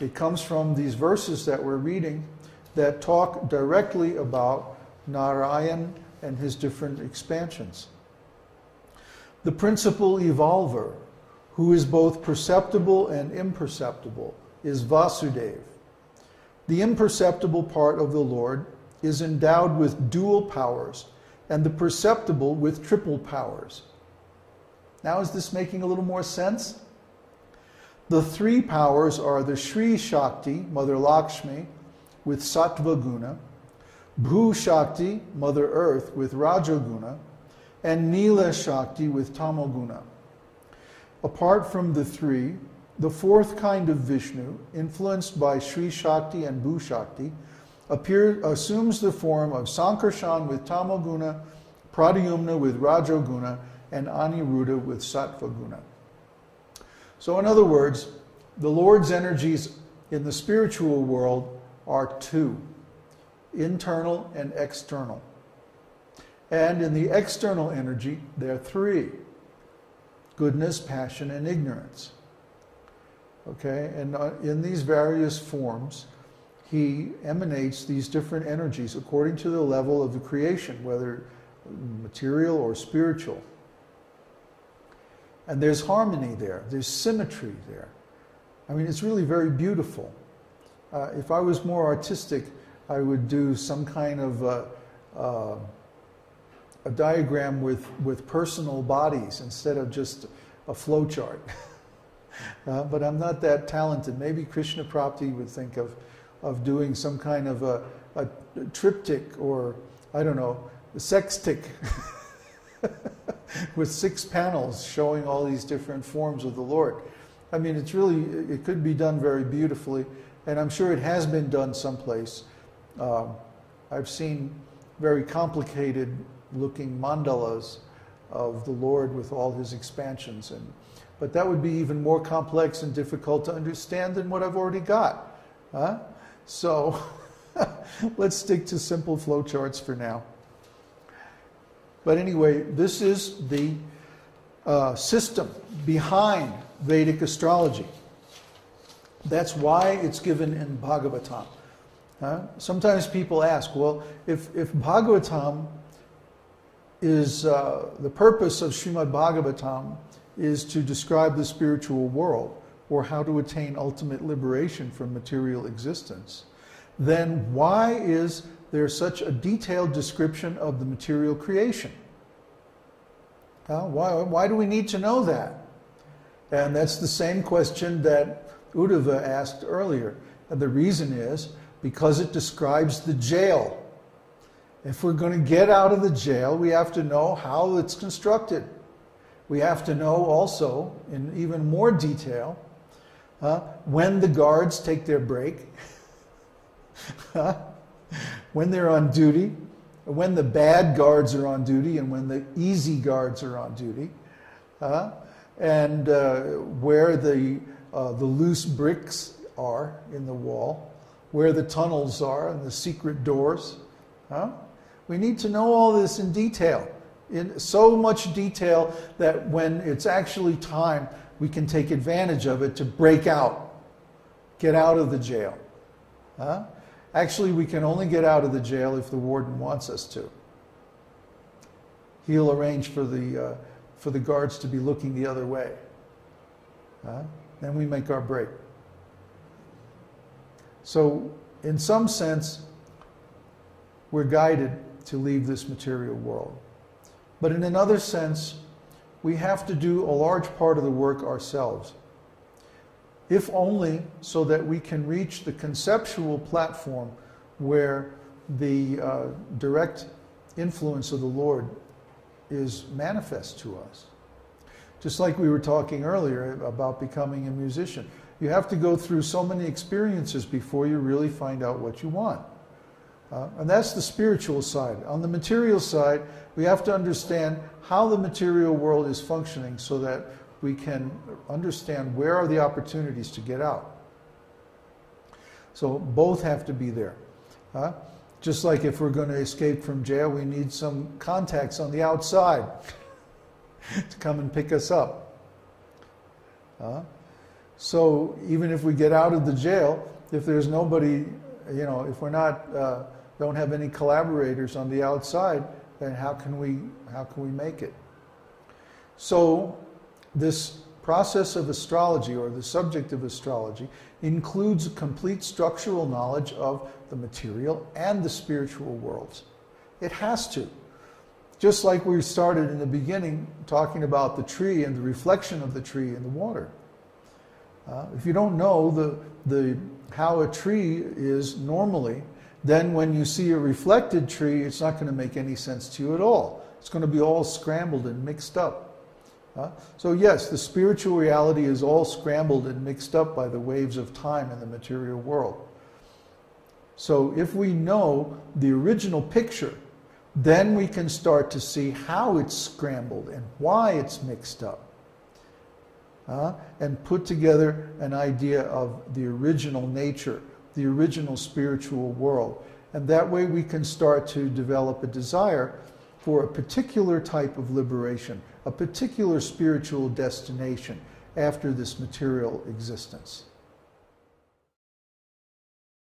It comes from these verses that we're reading that talk directly about Narayan and his different expansions. The principal evolver, who is both perceptible and imperceptible, is Vasudeva. The imperceptible part of the Lord is endowed with dual powers, and the perceptible with triple powers. Now, is this making a little more sense? The three powers are the Shri Shakti, Mother Lakshmi, with Sattva-guna, Bhu Shakti, Mother Earth, with Raja-guna, and Nila Shakti with Tamo-guna. Apart from the three, the fourth kind of Vishnu, influenced by Shri Shakti and Bhu Shakti, assumes the form of Sankarshan with Tamo-guna, Pradyumna with Raja-guna, and Aniruddha with Sattva-guna. So in other words, the Lord's energies in the spiritual world are two, internal and external. And in the external energy, there are three: goodness, passion, and ignorance. Okay, and in these various forms, he emanates these different energies according to the level of the creation, whether material or spiritual. And there's harmony there, there's symmetry there. I mean, it's really very beautiful. If I was more artistic, I would do some kind of a diagram with personal bodies instead of just a flow chart. But I'm not that talented. Maybe Krishnaprapti would think of doing some kind of a triptych, or, I don't know, a sextych with six panels showing all these different forms of the Lord. I mean, it's really, it could be done very beautifully, and I'm sure it has been done someplace. I've seen very complicated looking mandalas of the Lord with all his expansions, but that would be even more complex and difficult to understand than what I've already got. So let's stick to simple flowcharts for now. But anyway, this is the system behind Vedic astrology. That's why it's given in Bhagavatam. Sometimes people ask, well, if Bhagavatam is, the purpose of Srimad-Bhagavatam is to describe the spiritual world, or how to attain ultimate liberation from material existence, then why is there's such a detailed description of the material creation? Why do we need to know that? And that's the same question that Uddhava asked earlier. And the reason is because it describes the jail. If we're going to get out of the jail, we have to know how it's constructed. We have to know also, in even more detail, when the guards take their break, when they're on duty, when the bad guards are on duty, and when the easy guards are on duty, and where the loose bricks are in the wall, where the tunnels are and the secret doors. We need to know all this in detail, in so much detail that when it's actually time, we can take advantage of it to break out, get out of the jail. Actually, we can only get out of the jail if the warden wants us to. He'll arrange for the guards to be looking the other way. Then we make our break. So, in some sense, we're guided to leave this material world. But in another sense, we have to do a large part of the work ourselves, if only so that we can reach the conceptual platform where the direct influence of the Lord is manifest to us. Just like we were talking earlier about becoming a musician. You have to go through so many experiences before you really find out what you want. And that's the spiritual side. On the material side, we have to understand how the material world is functioning so that we can understand where are the opportunities to get out. So both have to be there. Just like if we're going to escape from jail, we need some contacts on the outside to come and pick us up. So even if we get out of the jail, if there's nobody, you know, if we're not, don't have any collaborators on the outside, then how can we make it? So this process of astrology, or the subject of astrology, includes a complete structural knowledge of the material and the spiritual worlds. It has to. Just like we started in the beginning talking about the tree and the reflection of the tree in the water. If you don't know how a tree is normally, then when you see a reflected tree, it's not going to make any sense to you at all. It's going to be all scrambled and mixed up. So yes, the spiritual reality is all scrambled and mixed up by the waves of time in the material world. So if we know the original picture, then we can start to see how it's scrambled and why it's mixed up. And put together an idea of the original nature, the original spiritual world. And that way we can start to develop a desire for a particular type of liberation, a particular spiritual destination after this material existence.